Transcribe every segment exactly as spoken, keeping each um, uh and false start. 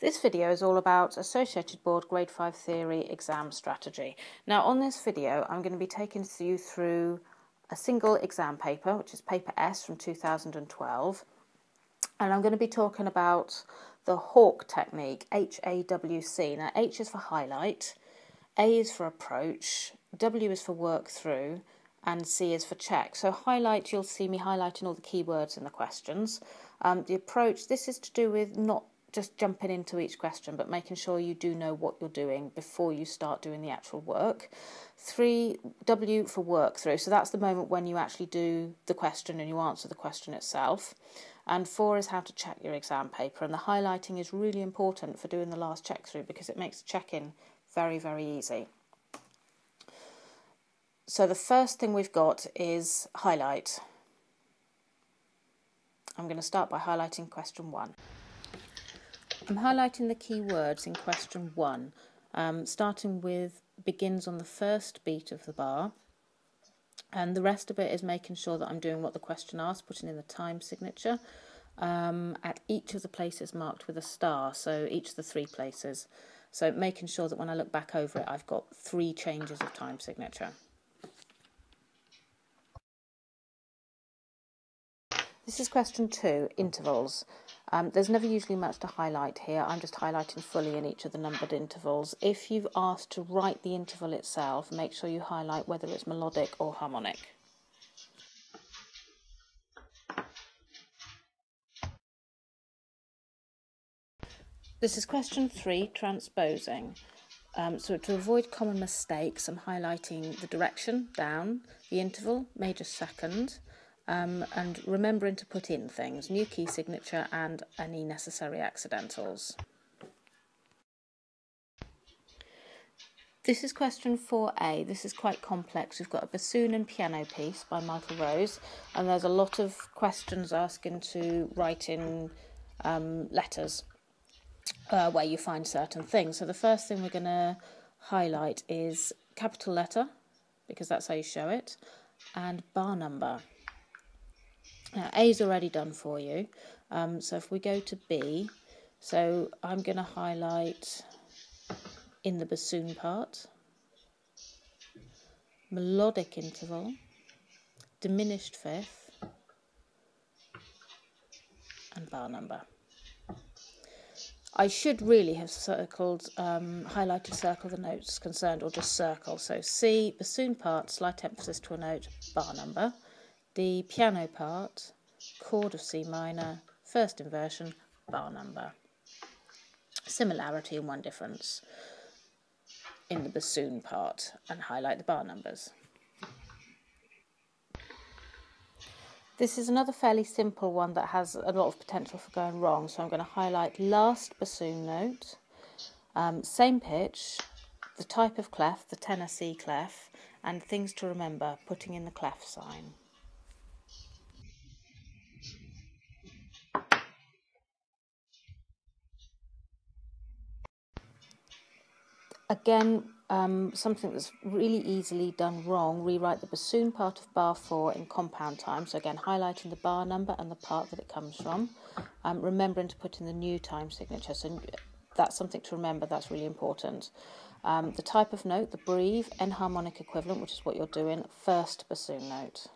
This video is all about Associated Board Grade five Theory exam strategy. Now on this video I'm going to be taking you through a single exam paper, which is paper S from two thousand twelve, and I'm going to be talking about the HAWC technique, H A W C. Now H is for highlight, A is for approach, W is for work through, and C is for check. So highlight, you'll see me highlighting all the keywords in the questions. Um, the approach, this is to do with not just jumping into each question, but making sure you do know what you're doing before you start doing the actual work. Three, W for work through. So that's the moment when you actually do the question and you answer the question itself. And four is how to check your exam paper. And the highlighting is really important for doing the last check through because it makes checking very, very easy. So the first thing we've got is highlight. I'm going to start by highlighting question one. I'm highlighting the key words in question one, um, starting with begins on the first beat of the bar, and the rest of it is making sure that I'm doing what the question asks, putting in the time signature um, at each of the places marked with a star, so each of the three places. So making sure that when I look back over it, I've got three changes of time signature. This is question two, intervals. Um, there's never usually much to highlight here. I'm just highlighting fully in each of the numbered intervals. If you've asked to write the interval itself, make sure you highlight whether it's melodic or harmonic. This is question three, transposing. Um, so to avoid common mistakes, I'm highlighting the direction, down, the interval, major second, Um, and remembering to put in things, new key signature and any necessary accidentals. This is question four A. This is quite complex. We've got a bassoon and piano piece by Michael Rose, and there's a lot of questions asking to write in um, letters uh, where you find certain things. So the first thing we're going to highlight is capital letter, because that's how you show it, and bar number. Now A is already done for you, um, so if we go to B, so I'm going to highlight in the bassoon part, melodic interval, diminished fifth, and bar number. I should really have circled, um, highlighted circle the notes concerned, or just circle, so C, bassoon part, slight emphasis to a note, bar number. The piano part, chord of C minor, first inversion, bar number. Similarity and one difference in the bassoon part, and highlight the bar numbers. This is another fairly simple one that has a lot of potential for going wrong, so I'm going to highlight last bassoon note, um, same pitch, the type of clef, the tenor C clef, and things to remember, putting in the clef sign. Again, um, something that's really easily done wrong, rewrite the bassoon part of bar four in compound time. So again, highlighting the bar number and the part that it comes from. Um, remembering to put in the new time signature. So that's something to remember, that's really important. Um, the type of note, the breve, enharmonic equivalent, which is what you're doing, first bassoon note.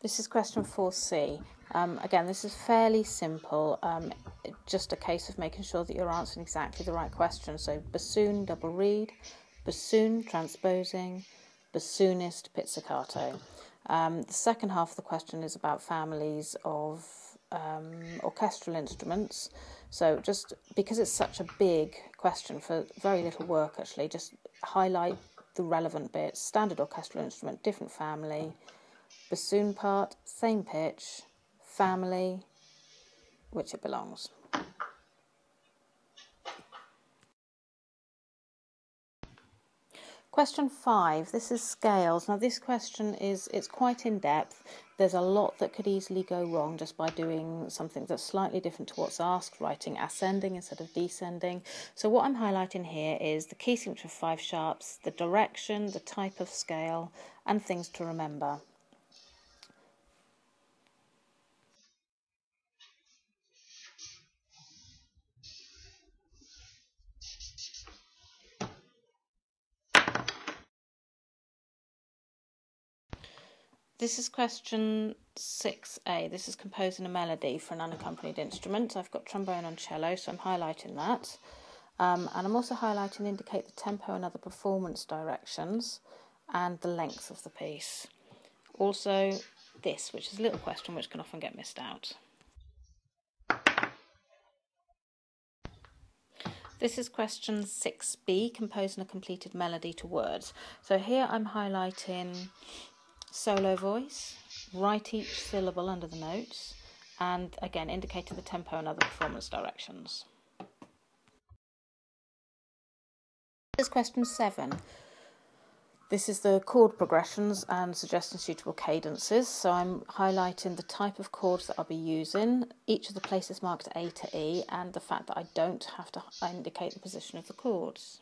This is question four C. Um, again, this is fairly simple, um, just a case of making sure that you're answering exactly the right question. So bassoon, double reed, bassoon, transposing, bassoonist, pizzicato. Um, the second half of the question is about families of um, orchestral instruments. So just because it's such a big question for very little work, actually, just highlight the relevant bits. Standard orchestral instrument, different family, bassoon part, same pitch, family, which it belongs. Question five, this is scales. Now this question is, it's quite in depth. There's a lot that could easily go wrong just by doing something that's slightly different to what's asked, writing ascending instead of descending. So what I'm highlighting here is the key signature of five sharps, the direction, the type of scale, and things to remember. This is question six A. This is composing a melody for an unaccompanied instrument. I've got trombone and cello, so I'm highlighting that. Um, and I'm also highlighting indicate the tempo and other performance directions and the length of the piece. Also this, which is a little question which can often get missed out. This is question six B, composing a completed melody to words. So here I'm highlighting solo voice, write each syllable under the notes, and again indicating the tempo and other performance directions. This is question seven. This is the chord progressions and suggesting suitable cadences. So I'm highlighting the type of chords that I'll be using, each of the places marked A to E, and the fact that I don't have to indicate the position of the chords.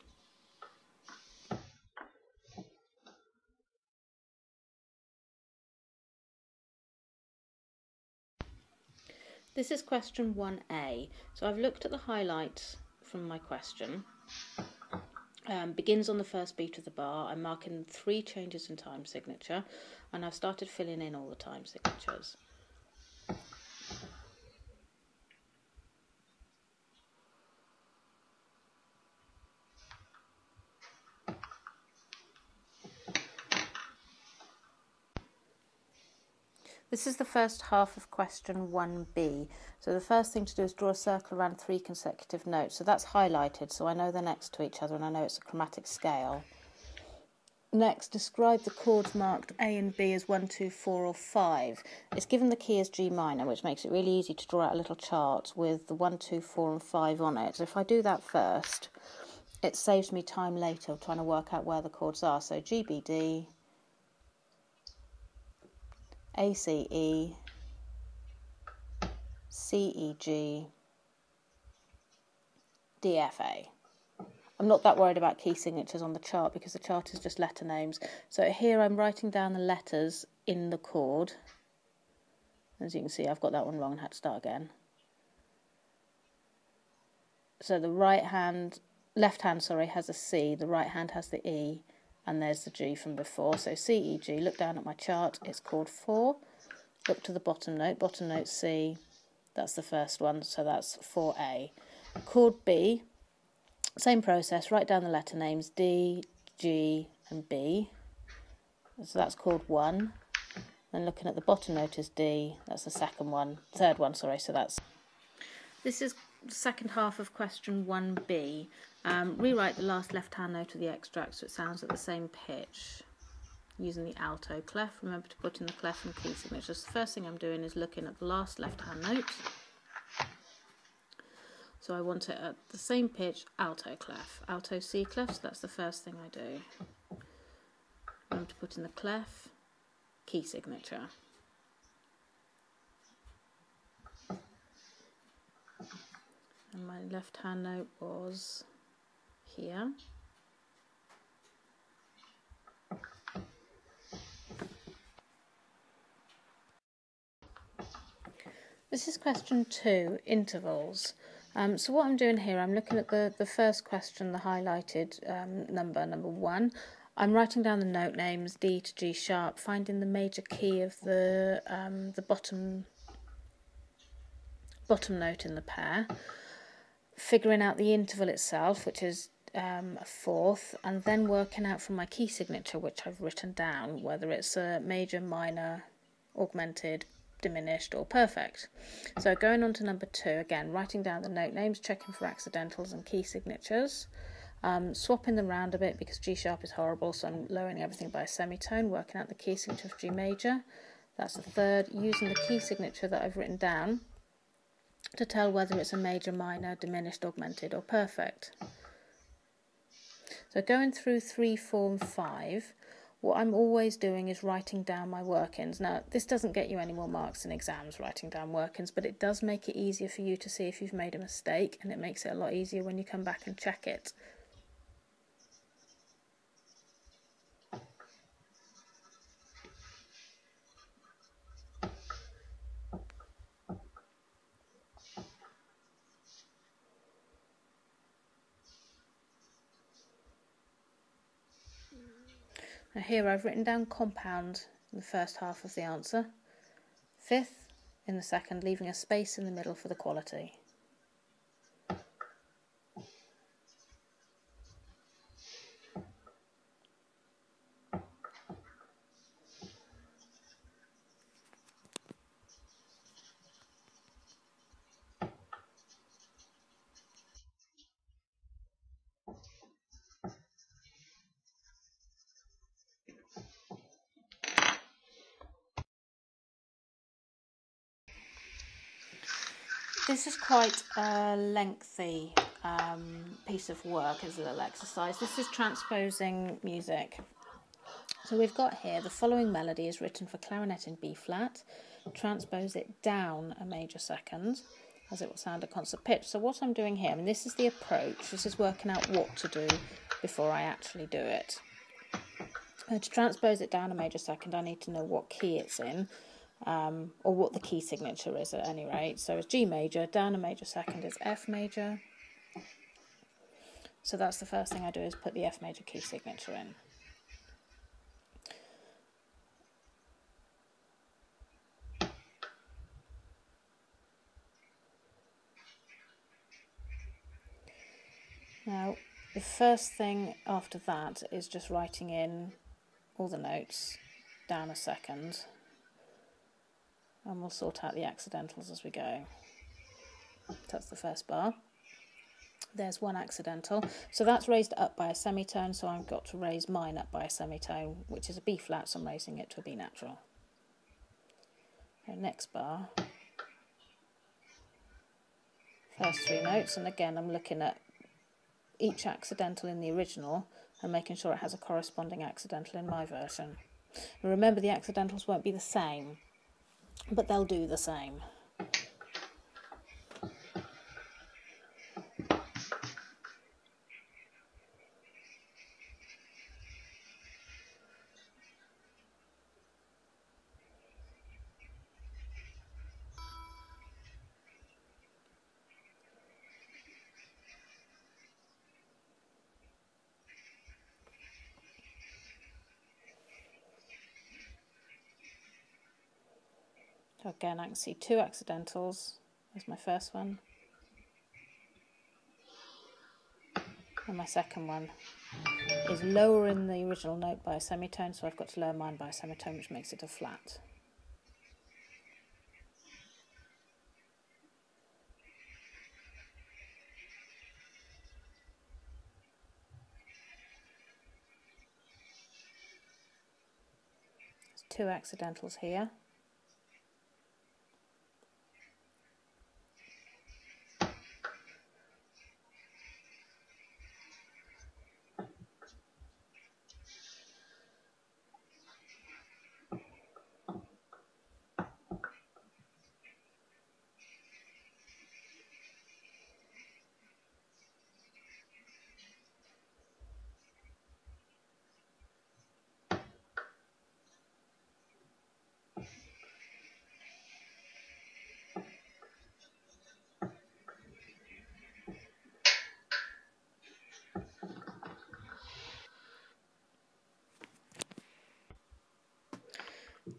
This is question one A. So I've looked at the highlights from my question. Um, begins on the first beat of the bar. I'm marking three changes in time signature, and I've started filling in all the time signatures. This is the first half of question one B. So the first thing to do is draw a circle around three consecutive notes. So that's highlighted, so I know they're next to each other and I know it's a chromatic scale. Next, describe the chords marked A and B as one, two, four or five. It's given the key as G minor, which makes it really easy to draw out a little chart with the one, two, four and five on it. So if I do that first, it saves me time later trying to work out where the chords are. So G, B, D, A, C, E, C, E, G, D, F, A. I'm not that worried about key signatures on the chart because the chart is just letter names. So here I'm writing down the letters in the chord. As you can see, I've got that one wrong and had to start again. So the right hand, left hand, sorry, has a C, the right hand has the E, and there's the G from before. So C, E, G, look down at my chart, it's chord four. Look to the bottom note, bottom note C, that's the first one, so that's four A. Chord B, same process, write down the letter names, D, G and B. So that's chord one. Then looking at the bottom note is D, that's the second one, third one, sorry, so that's... This is the second half of question one B. Um, rewrite the last left hand note of the extract so it sounds at the same pitch using the alto clef. Remember to put in the clef and key signatures. The first thing I'm doing is looking at the last left hand note. So I want it at the same pitch, alto clef. Alto C clef, so that's the first thing I do. Remember to put in the clef, key signature. And my left hand note was here. This is question two, intervals. Um, so what I'm doing here, I'm looking at the, the first question, the highlighted um, number, number one. I'm writing down the note names, D to G sharp, finding the major key of the, um, the bottom, bottom note in the pair, figuring out the interval itself, which is Um, a fourth, and then working out from my key signature, which I've written down, whether it's a major, minor, augmented, diminished or perfect. So going on to number two, again writing down the note names, checking for accidentals and key signatures, um, swapping them round a bit because G sharp is horrible, so I'm lowering everything by a semitone, working out the key signature of G major, that's the third, using the key signature that I've written down to tell whether it's a major, minor, diminished, augmented or perfect. So going through three, four and five, what I'm always doing is writing down my workings. Now, this doesn't get you any more marks in exams, writing down workings, but it does make it easier for you to see if you've made a mistake, and it makes it a lot easier when you come back and check it. Now here I've written down compound in the first half of the answer, fifth in the second, leaving a space in the middle for the quality. This is quite a lengthy um, piece of work as a little exercise. This is transposing music. So we've got here, the following melody is written for clarinet in B flat. Transpose it down a major second, as it will sound a concert pitch. So what I'm doing here, I mean, this is the approach. This is working out what to do before I actually do it. And to transpose it down a major second, I need to know what key it's in. Um, or what the key signature is at any rate. So it's G major, down a major second is F major. So that's the first thing I do, is put the F major key signature in. Now, the first thing after that is just writing in all the notes down a second. And we'll sort out the accidentals as we go. That's the first bar. There's one accidental. So that's raised up by a semitone, so I've got to raise mine up by a semitone, which is a B flat, so I'm raising it to a B natural. And next bar. First three notes, and again I'm looking at each accidental in the original and making sure it has a corresponding accidental in my version. And remember, the accidentals won't be the same, but they'll do the same. Again, I can see two accidentals. There's my first one and my second one is lower in the original note by a semitone, so I've got to lower mine by a semitone, which makes it a flat. There's two accidentals here.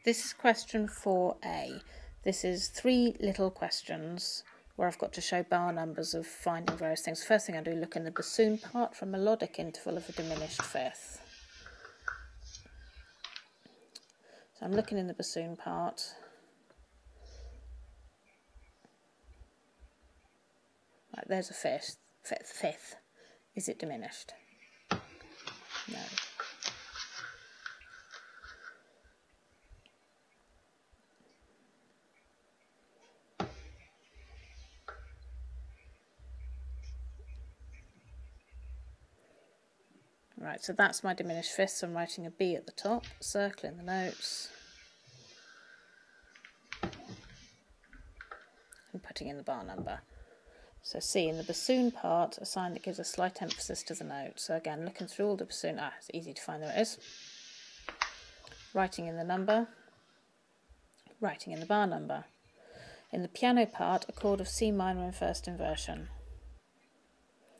This is question four A. This is three little questions where I've got to show bar numbers of finding various things. First thing I do, look in the bassoon part for a melodic interval of a diminished fifth. So I'm looking in the bassoon part. Right, there's a fifth. Fifth. Fifth. Is it diminished? No. Right, so that's my diminished fifth, so I'm writing a B at the top, circling the notes, and putting in the bar number. So C in the bassoon part, a sign that gives a slight emphasis to the note. So again, looking through all the bassoon, ah, it's easy to find, there it is. Writing in the number, writing in the bar number. In the piano part, a chord of C minor in first inversion.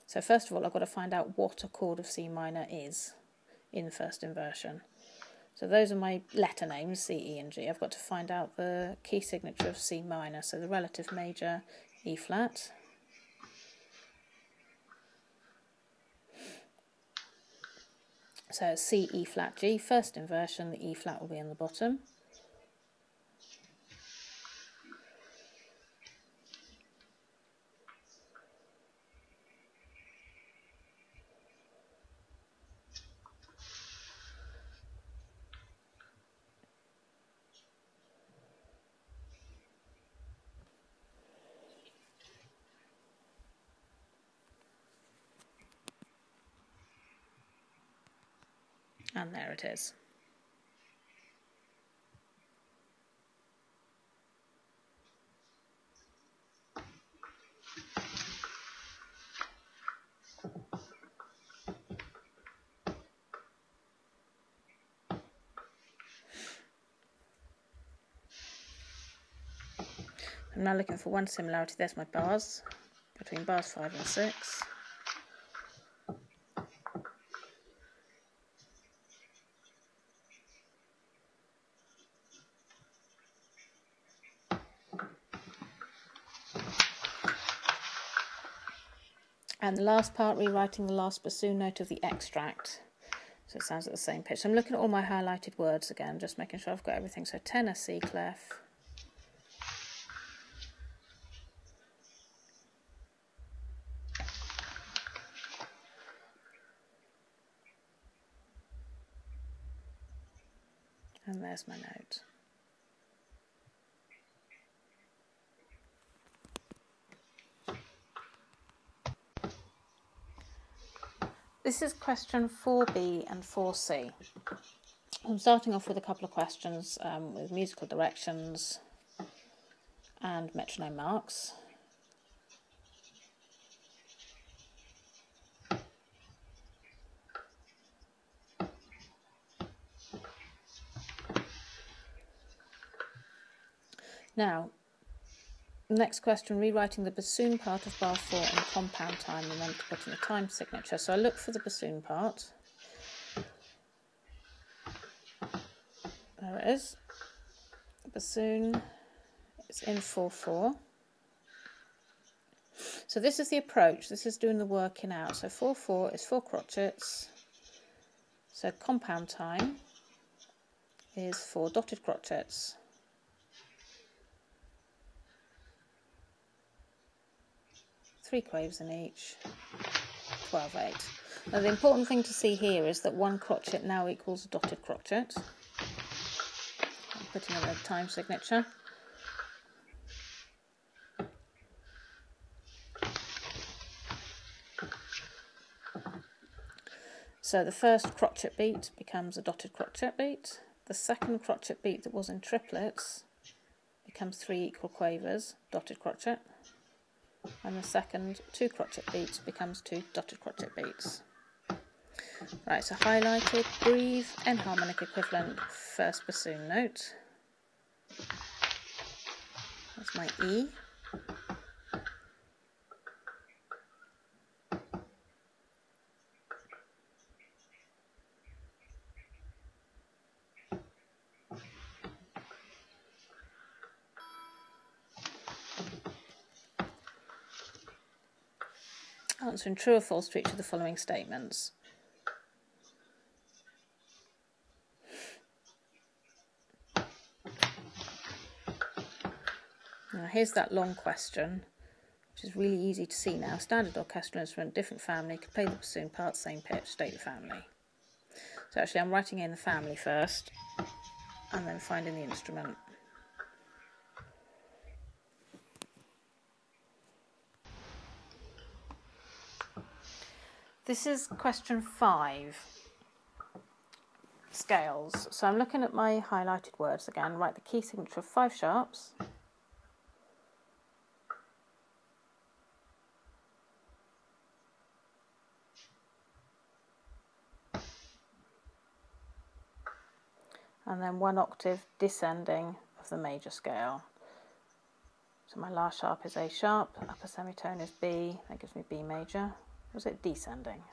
So first of all, I've got to find out what a chord of C minor is in first inversion. So those are my letter names, C, E and G. I've got to find out the key signature of C minor, so the relative major, E flat. So C, E flat, G, first inversion, the E flat will be on the bottom. And there it is. I'm now looking for one similarity. There's my bars, between bars five and six. And the last part, rewriting the last bassoon note of the extract, so it sounds at the same pitch. So I'm looking at all my highlighted words again, just making sure I've got everything. So tenor, C clef, and there's my note. This is question four B and four C. I'm starting off with a couple of questions um, with musical directions and metronome marks. Now, next question, rewriting the bassoon part of bar four in compound time. Remember to put in a time signature. So I look for the bassoon part. There it is. Bassoon is in four four. So this is the approach. This is doing the working out. So four four is four crotchets. So compound time is four dotted crotchets. Three quaves in each, twelve eight. Now the important thing to see here is that one crotchet now equals a dotted crotchet. I'll put another time signature. So the first crotchet beat becomes a dotted crotchet beat. The second crotchet beat that was in triplets becomes three equal quavers, dotted crotchet. And the second two crotchet beats becomes two dotted crotchet beats. Right, so highlighted, breathe, enharmonic equivalent, first bassoon note. That's my E. Answering true or false to each of the following statements. Now here's that long question, which is really easy to see now. Standard orchestral instrument, different family, could play the bassoon part, same pitch, state the family. So actually I'm writing in the family first and then finding the instrument. This is question five, scales. So I'm looking at my highlighted words again, write the key signature of five sharps. And then one octave descending of the major scale. So my last sharp is A sharp, upper semitone is B, that gives me B major. Was it descending?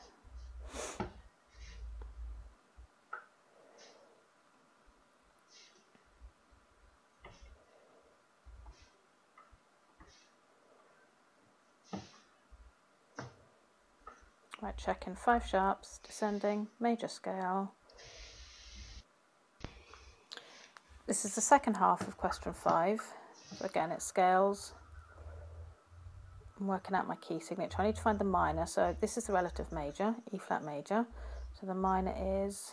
Right, checking five sharps, descending, major scale. This is the second half of question five. So again, it's scales. I'm working out my key signature. I need to find the minor. So this is the relative major, E flat major. So the minor is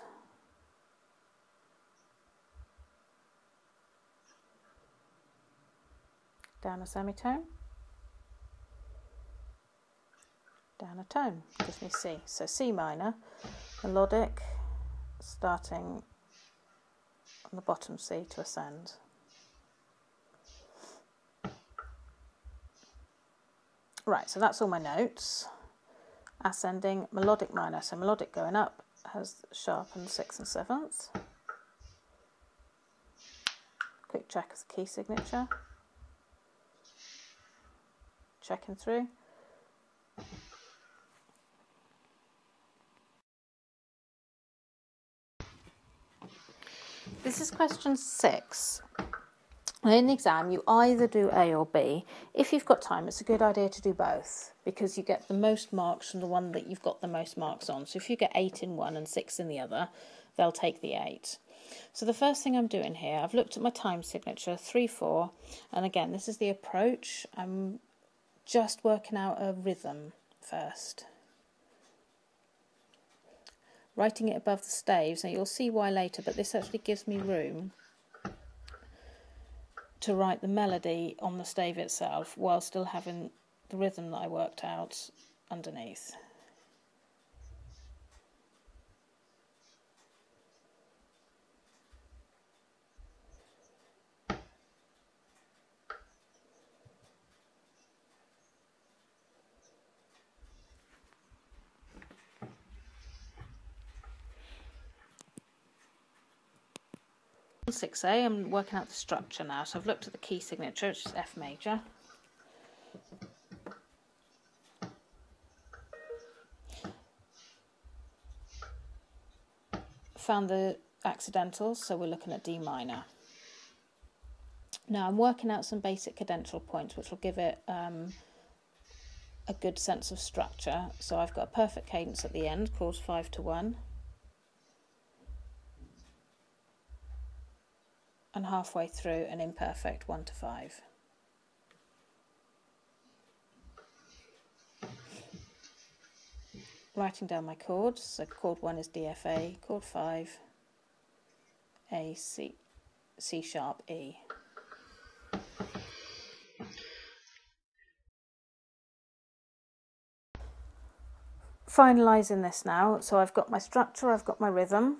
down a semitone, down a tone, gives me C. So C minor, melodic, starting on the bottom C to ascend. Right, so that's all my notes. Ascending, melodic minor. So melodic going up has sharp and sixth and seventh. Quick check as key signature. Checking through. This is question six. In the exam, you either do A or B. If you've got time, it's a good idea to do both because you get the most marks from the one that you've got the most marks on. So if you get eight in one and six in the other, they'll take the eight. So the first thing I'm doing here, I've looked at my time signature, three, four, and again, this is the approach. I'm just working out a rhythm first. Writing it above the staves. Now you'll see why later, but this actually gives me room to write the melody on the stave itself while still having the rhythm that I worked out underneath. six A, I'm working out the structure now, so I've looked at the key signature, which is F major. Found the accidentals, so we're looking at D minor. Now I'm working out some basic cadential points which will give it um, a good sense of structure. So I've got a perfect cadence at the end called five to one. And halfway through an imperfect one to five. Writing down my chords, so chord one is D F A, chord five, A, C, C sharp, E. Finalising this now, so I've got my structure, I've got my rhythm.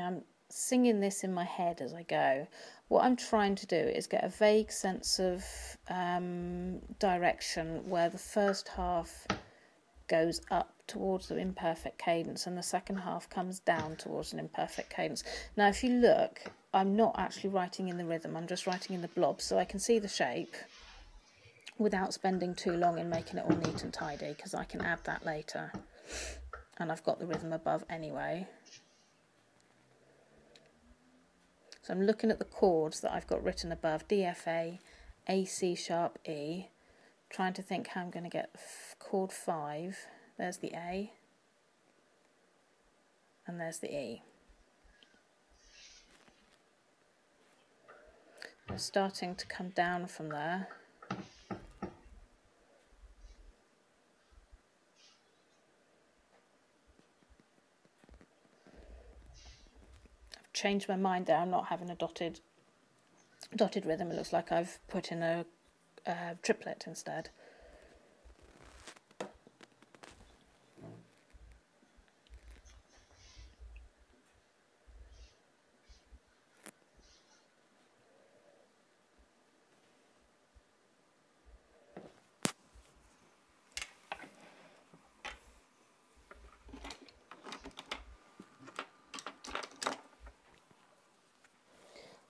I'm singing this in my head as I go. What I'm trying to do is get a vague sense of um, direction where the first half goes up towards the imperfect cadence and the second half comes down towards an imperfect cadence. Now if you look, I'm not actually writing in the rhythm, I'm just writing in the blobs, so I can see the shape without spending too long in making it all neat and tidy because I can add that later and I've got the rhythm above anyway. So I'm looking at the chords that I've got written above, D F A, A, C sharp, E, trying to think how I'm going to get chord five, there's the A, and there's the E. I'm starting to come down from there. Changed my mind there. I'm not having a dotted dotted rhythm. It looks like I've put in a uh, triplet instead.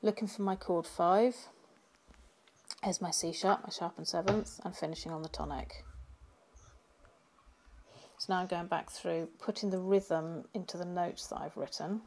Looking for my chord five, here's my C sharp, my sharp and seventh, and finishing on the tonic. So now I'm going back through, putting the rhythm into the notes that I've written.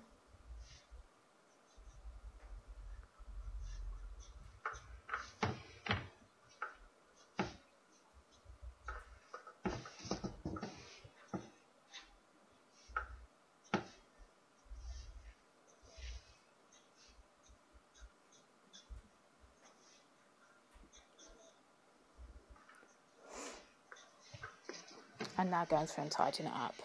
and now going through and tidying it up.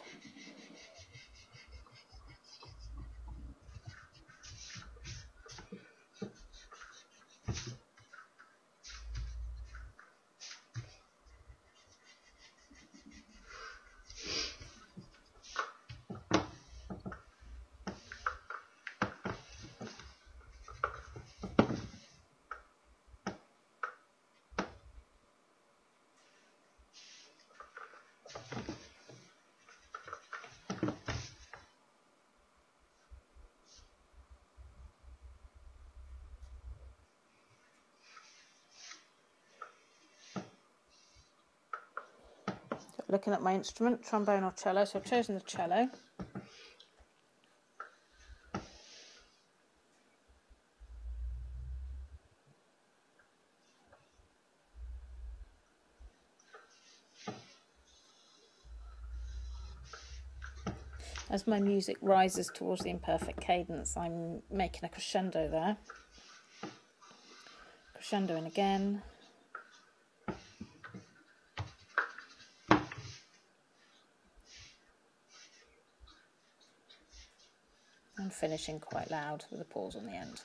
Looking at my instrument, trombone or cello, so I've chosen the cello. As my music rises towards the imperfect cadence, I'm making a crescendo there. Crescendo in again. And finishing quite loud with a pause on the end.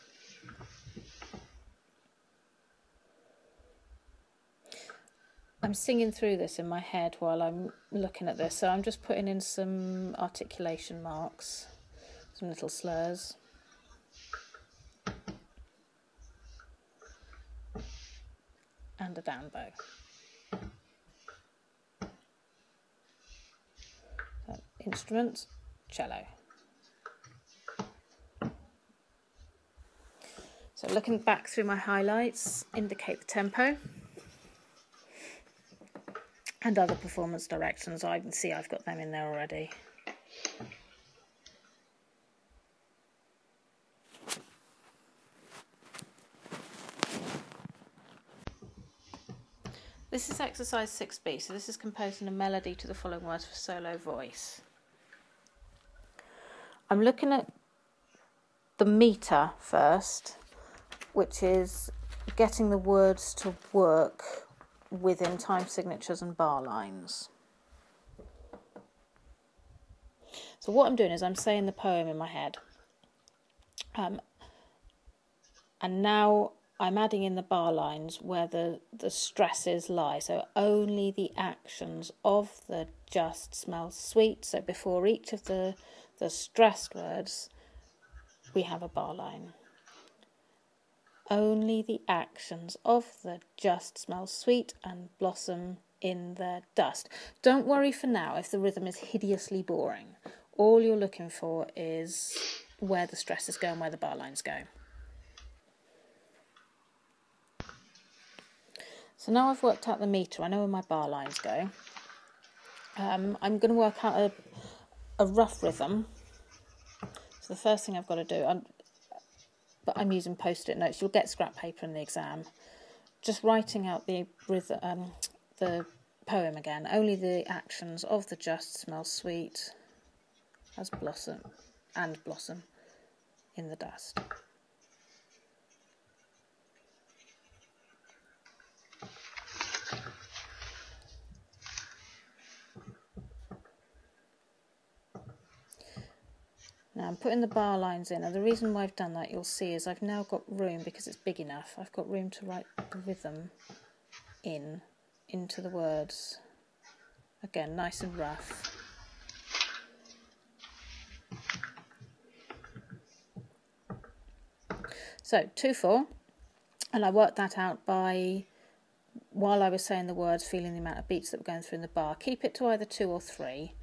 I'm singing through this in my head while I'm looking at this, so I'm just putting in some articulation marks, some little slurs. And a down bow. So, instrument, cello. So looking back through my highlights, indicate the tempo and other performance directions. I can see I've got them in there already. This is exercise six B, so this is composing a melody to the following words for solo voice. I'm looking at the meter first, which is getting the words to work within time signatures and bar lines. So what I'm doing is I'm saying the poem in my head. Um, and now I'm adding in the bar lines where the, the stresses lie. So only the actions of the just smells sweet. So before each of the, the stressed words, we have a bar line. Only the actions of the just smell sweet and blossom in their dust. Don't worry for now if the rhythm is hideously boring. All you're looking for is where the stresses go and where the bar lines go. So now I've worked out the meter. I know where my bar lines go. Um, I'm going to work out a, a rough rhythm. So the first thing I've got to do... I'm, But I'm using post-it notes. You'll get scrap paper in the exam. Just writing out the rhythm, um, the poem again. Only the actions of the just smell sweet as blossom and blossom in the dust. Now I'm putting the bar lines in, and the reason why I've done that, you'll see, is I've now got room, because it's big enough, I've got room to write the rhythm in, into the words. Again, nice and rough. So, two four, and I worked that out by, while I was saying the words, feeling the amount of beats that were going through in the bar. Keep it to either two or three.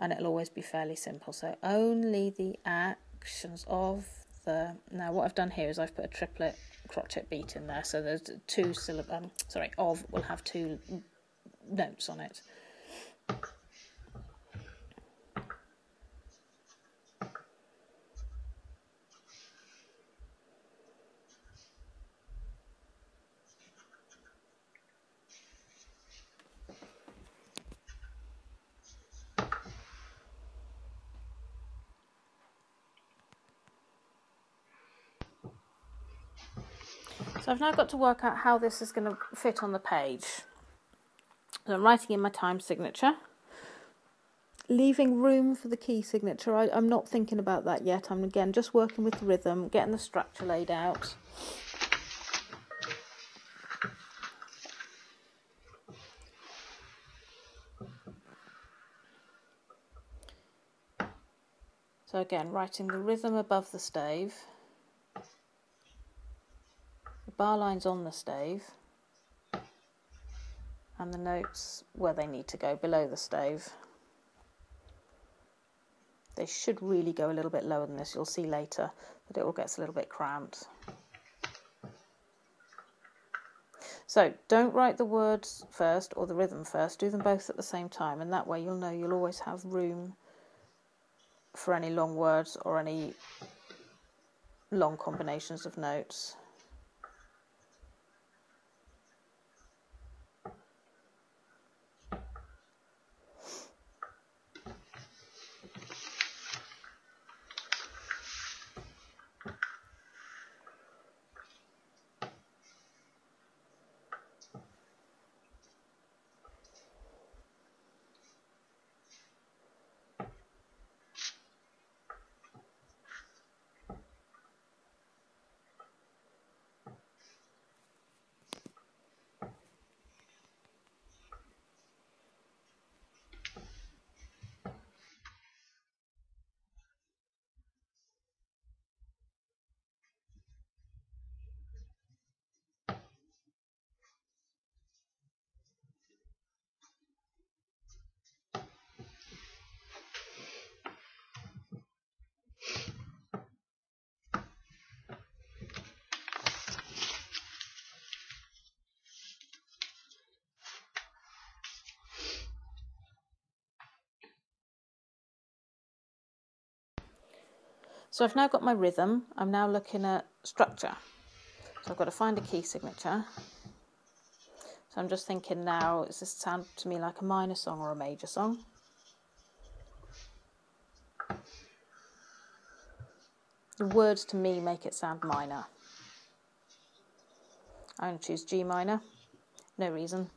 And it'll always be fairly simple. So only the actions of the... Now what I've done here is I've put a triplet crotchet beat in there. So there's two syllables... Um, sorry, of will have two notes on it. So I've now got to work out how this is going to fit on the page. So I'm writing in my time signature. leaving room for the key signature. I, I'm not thinking about that yet. I'm again just working with the rhythm, getting the structure laid out. So again, writing the rhythm above the stave, the bar lines on the stave, and the notes where they need to go below the stave. They should really go a little bit lower than this. You'll see later that it all gets a little bit cramped. So don't write the words first or the rhythm first. Do them both at the same time, and that way you'll know you'll always have room for any long words or any long combinations of notes. So I've now got my rhythm. I'm now looking at structure. So I've got to find a key signature. So I'm just thinking now, does this sound to me like a minor song or a major song? The words to me make it sound minor. I'm going to choose G minor, no reason.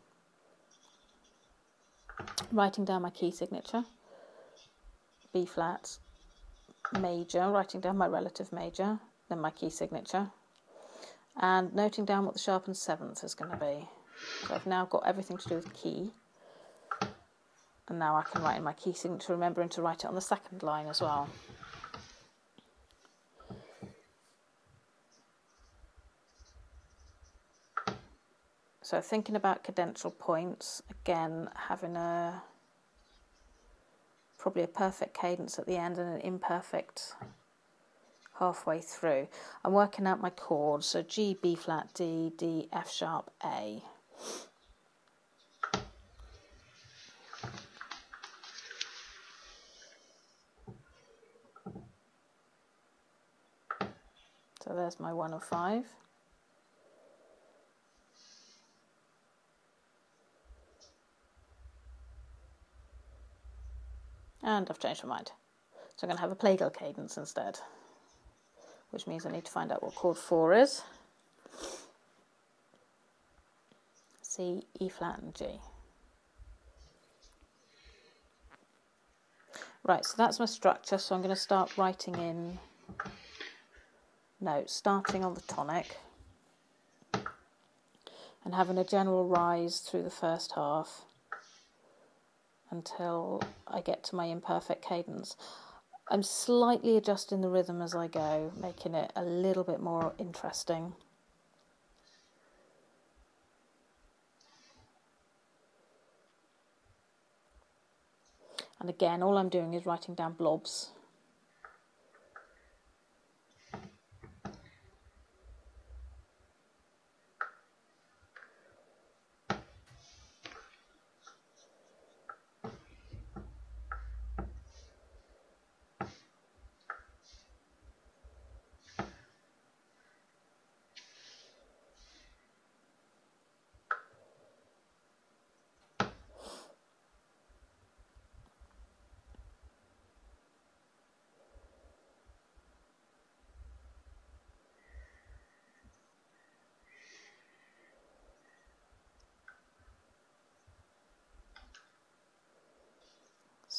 Writing down my key signature, B flat. Major, writing down my relative major, then my key signature, and noting down what the sharpened seventh is going to be. So I've now got everything to do with key, and now I can write in my key signature, remembering to write it on the second line as well. So thinking about cadential points, again having a probably a perfect cadence at the end and an imperfect halfway through. I'm working out my chords, so G, B flat, D, D, F sharp, A. So there's my one of five. And I've changed my mind. So I'm going to have a plagal cadence instead, which means I need to find out what chord four is. C, E flat and G. Right, so that's my structure. So I'm going to start writing in notes, starting on the tonic and having a general rise through the first half until I get to my imperfect cadence. I'm slightly adjusting the rhythm as I go, making it a little bit more interesting. And again, all I'm doing is writing down blobs.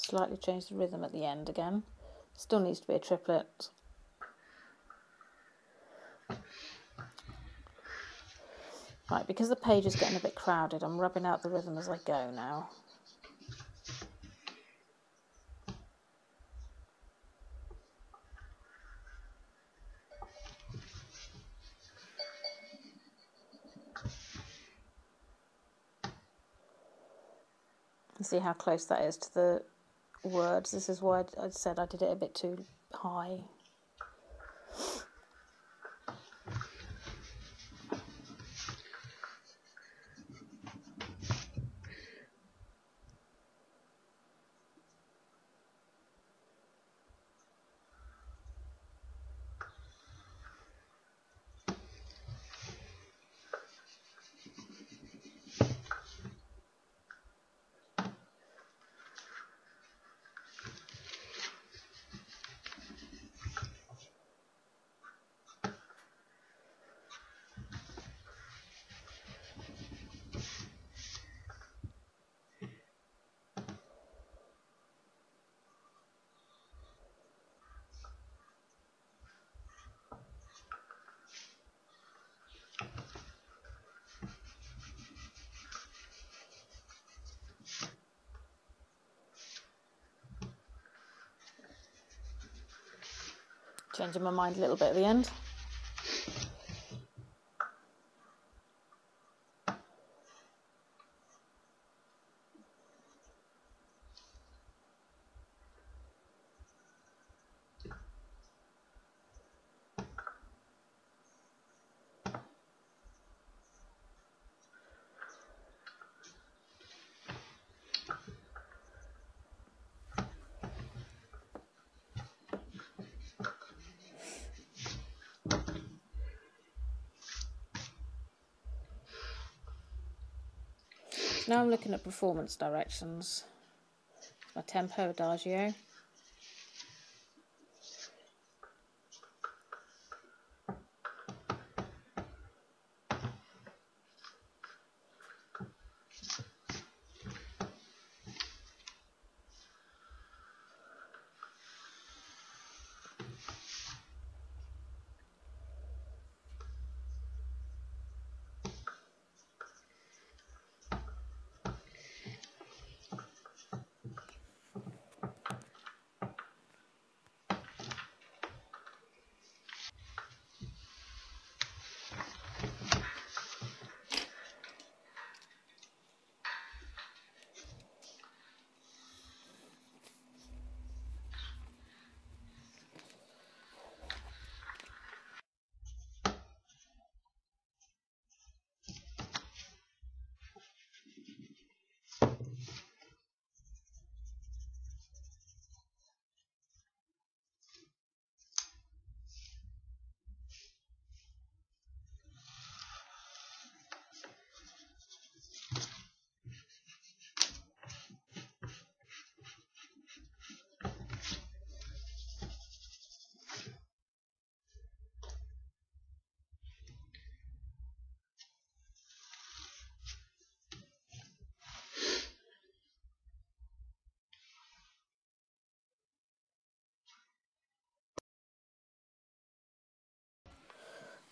slightly change the rhythm at the end again. Still needs to be a triplet. Right, because the page is getting a bit crowded, I'm rubbing out the rhythm as I go now. And see how close that is to the words. This is why I said I did it a bit too high. Changing my mind a little bit at the end. Now I'm looking at performance directions. My tempo, adagio.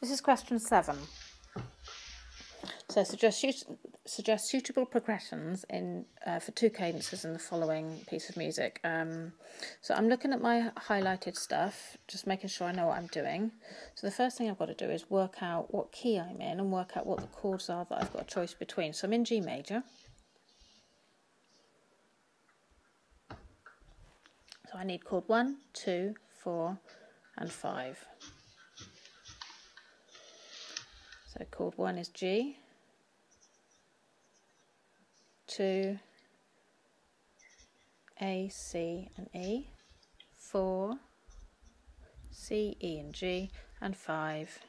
This is question seven. So suggest, suggest suitable progressions in uh, for two cadences in the following piece of music. Um, so I'm looking at my highlighted stuff, just making sure I know what I'm doing. So the first thing I've got to do is work out what key I'm in and work out what the chords are that I've got a choice between. So I'm in G major. So I need chord one, two, four, and five. So chord one is G, two, A, C and E, four, C, E and G, and five,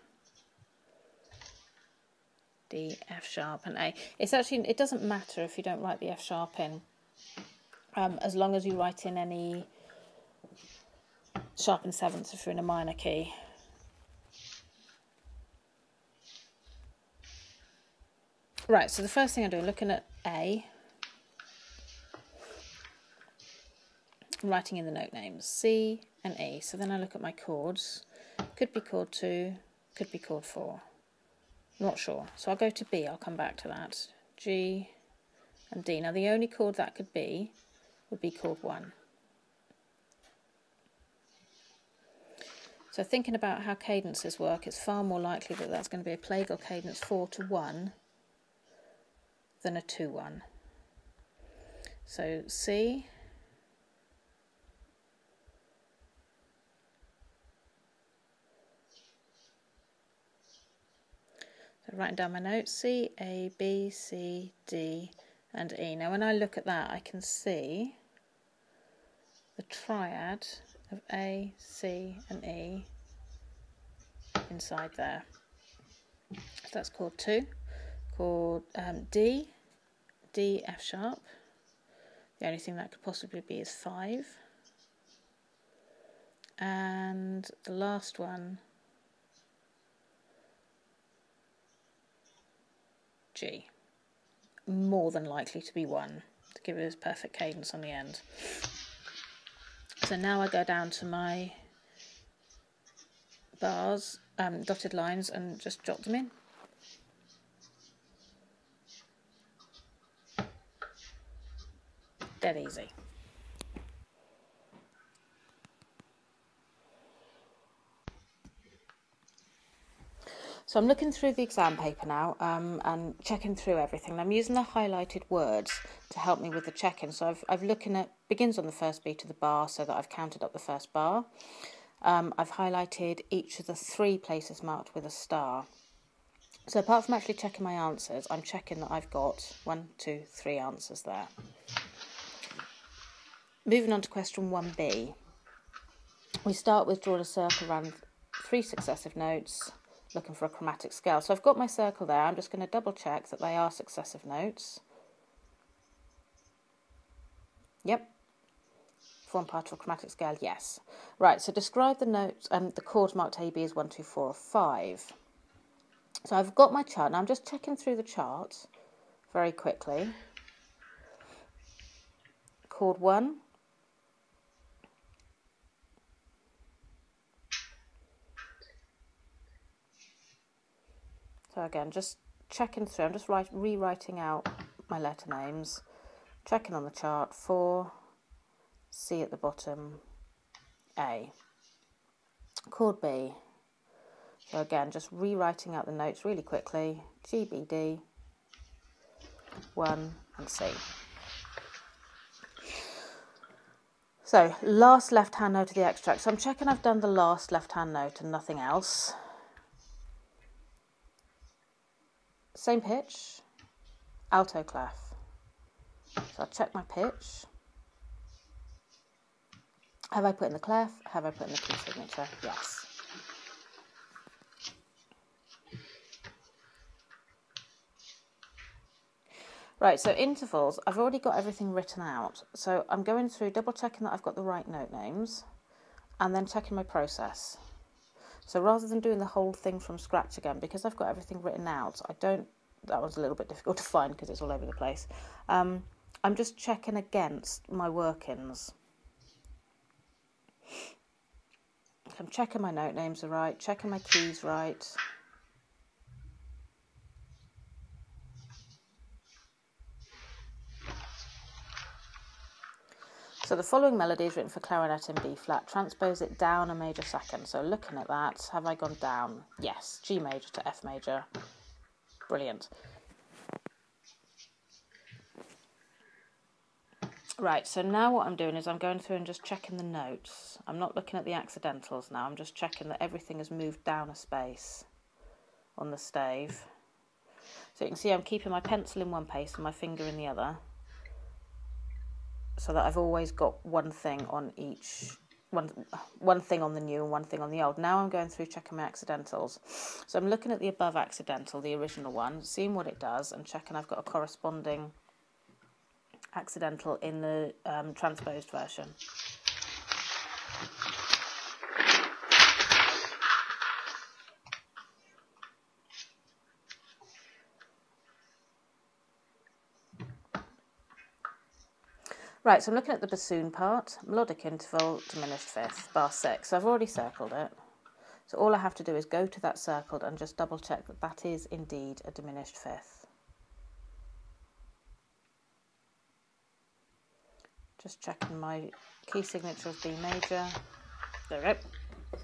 D, F sharp and A. It's actually, it doesn't matter if you don't write the F sharp in, um, as long as you write in any sharpened sevenths if you're in a minor key. Right, so the first thing I do, looking at A, from writing in the note names, C and E. So then I look at my chords, could be chord two, could be chord four, not sure. So I'll go to B, I'll come back to that, G and D. Now the only chord that could be would be chord one. So thinking about how cadences work, it's far more likely that that's going to be a plagal cadence four to one than a two one. So C, so writing down my notes, C, A, B, C, D and E. Now when I look at that I can see the triad of A, C and E inside there. So that's chord two, chord um, D, D, F sharp. The only thing that could possibly be is five. And the last one, G. More than likely to be one, to give it this perfect cadence on the end. So now I go down to my bars, um, dotted lines, and just jot them in. Dead easy. So I'm looking through the exam paper now um, and checking through everything. And I'm using the highlighted words to help me with the check-in. So I've, I've looking at, begins on the first beat of the bar so that I've counted up the first bar. Um, I've highlighted each of the three places marked with a star. So apart from actually checking my answers, I'm checking that I've got one, two, three answers there. Moving on to question one B. We start with drawing a circle around three successive notes, looking for a chromatic scale. So I've got my circle there. I'm just going to double check that they are successive notes. Yep. Form part of a chromatic scale, yes. Right, so describe the notes and um, the chords marked A, B as one, two, four, or five. So I've got my chart. Now I'm just checking through the chart very quickly. Chord one. So again, just checking through, I'm just write, rewriting out my letter names, checking on the chart, four, C at the bottom, A. Chord B, so again, just rewriting out the notes really quickly, G, B, D, one and C. So last left-hand note of the extract, so I'm checking I've done the last left-hand note and nothing else. Same pitch, alto clef. So I'll check my pitch. Have I put in the clef? Have I put in the key signature? Yes. Right, so intervals, I've already got everything written out. So I'm going through, double checking that I've got the right note names and then checking my process. So rather than doing the whole thing from scratch again, because I've got everything written out, I don't, that one's a little bit difficult to find because it's all over the place. Um, I'm just checking against my workings. I'm checking my note names are right, checking my keys right. So the following melody is written for clarinet in B flat. Transpose it down a major second. So looking at that, have I gone down? Yes, G major to F major. Brilliant. Right, so now what I'm doing is I'm going through and just checking the notes. I'm not looking at the accidentals now. I'm just checking that everything has moved down a space on the stave. So you can see I'm keeping my pencil in one place and my finger in the other, so that I've always got one thing on each, one, one thing on the new and one thing on the old. Now I'm going through checking my accidentals. So I'm looking at the above accidental, the original one, seeing what it does and checking I've got a corresponding accidental in the um, transposed version. Right, so I'm looking at the bassoon part, melodic interval, diminished fifth, bar six. So I've already circled it. So all I have to do is go to that circled and just double check that that is indeed a diminished fifth. Just checking my key signature of B major. There we go.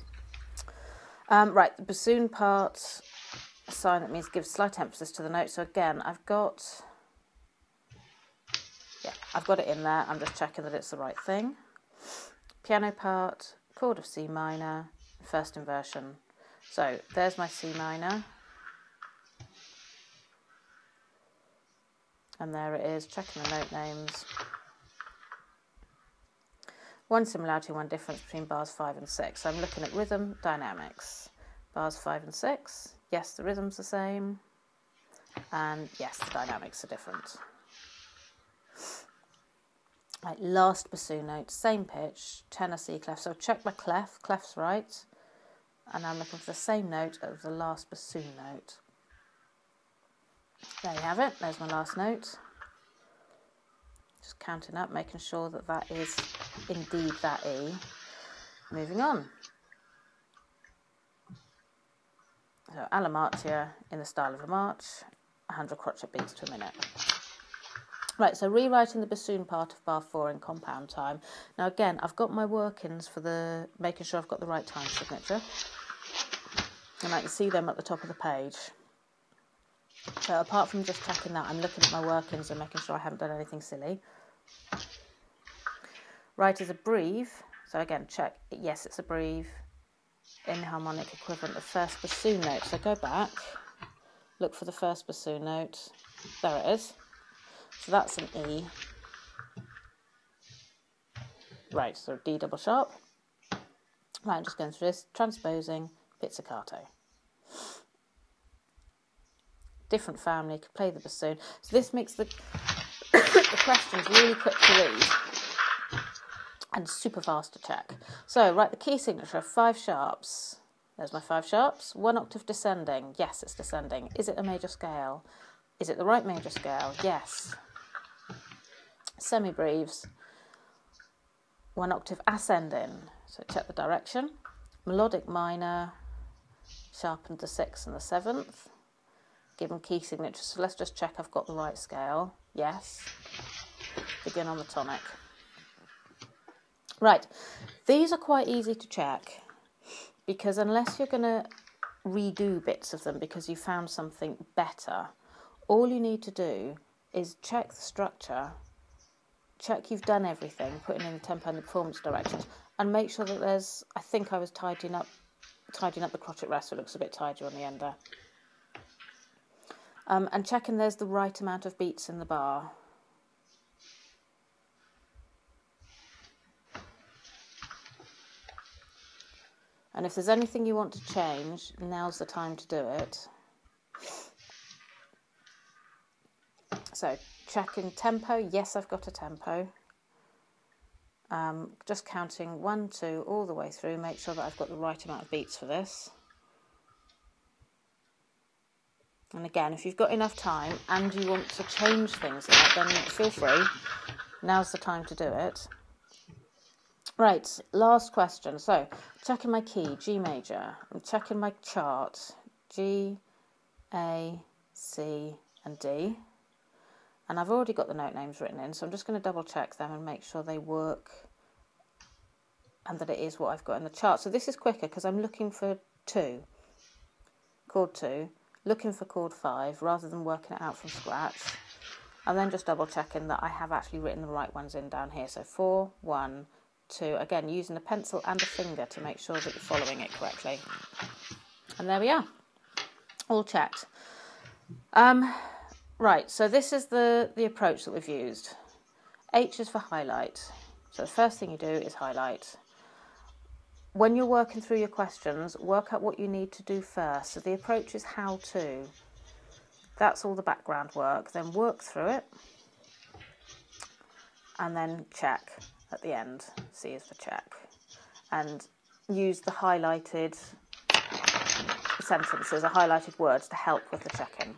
Um, right, the bassoon part, a sign that means give slight emphasis to the note. So again, I've got, yeah, I've got it in there. I'm just checking that it's the right thing. Piano part, chord of C minor, first inversion. So there's my C minor. And there it is, checking the note names. One similarity, one difference between bars five and six. So I'm looking at rhythm dynamics. Bars five and six, yes, the rhythm's the same. And yes, the dynamics are different. Right, last bassoon note, same pitch, tenor C clef. So I've checked my clef, clef's right, and I'm looking for the same note of the last bassoon note. There you have it, there's my last note. Just counting up, making sure that that is indeed that E. Moving on. So Alla Marcia in the style of a march, one hundred crotchet beats to a minute. Right, so rewriting the bassoon part of bar four in compound time. Now again, I've got my workings for the making sure I've got the right time signature. And I can see them at the top of the page. So apart from just checking that, I'm looking at my workings and making sure I haven't done anything silly. Right is a breve. So again, check, yes, it's a breve. Inharmonic equivalent of first bassoon note. So go back, look for the first bassoon note. There it is. So that's an E. Right, so D double sharp. Right, I'm just going through this, transposing, pizzicato. Different family, could play the bassoon. So this makes the, the questions really quick to read and super fast to check. So, right, the key signature of five sharps. There's my five sharps. One octave descending. Yes, it's descending. Is it a major scale? Is it the right major scale? Yes. Semi-breves, one octave ascending. So check the direction. Melodic minor, sharpened the sixth and the seventh. Given key signature, so let's just check I've got the right scale. Yes. Begin on the tonic. Right, these are quite easy to check because unless you're going to redo bits of them because you found something better, all you need to do is check the structure, check you've done everything, putting in the tempo and the performance directions, and make sure that there's, I think I was tidying up tidying up the crotchet rest, so it looks a bit tidier on the end there. Um, and checking there's the right amount of beats in the bar. And if there's anything you want to change, now's the time to do it. So checking tempo, yes, I've got a tempo. Um, just counting one, two, all the way through, make sure that I've got the right amount of beats for this. And again, if you've got enough time and you want to change things, then feel free. Now's the time to do it. Right, last question. So checking my key, G major. I'm checking my chart, G, A, C, and D. And I've already got the note names written in, so I'm just going to double check them and make sure they work and that it is what I've got in the chart. So this is quicker because I'm looking for two, chord two, looking for chord five rather than working it out from scratch, and then just double checking that I have actually written the right ones in down here. So four, one, two, again using a pencil and a finger to make sure that you're following it correctly. And there we are, all checked. Um, Right, so this is the, the approach that we've used. H is for highlight. So the first thing you do is highlight. When you're working through your questions, work out what you need to do first. So the approach is how to. That's all the background work. Then work through it. And then check at the end. C is for check. And use the highlighted sentences, the highlighted words to help with the checking.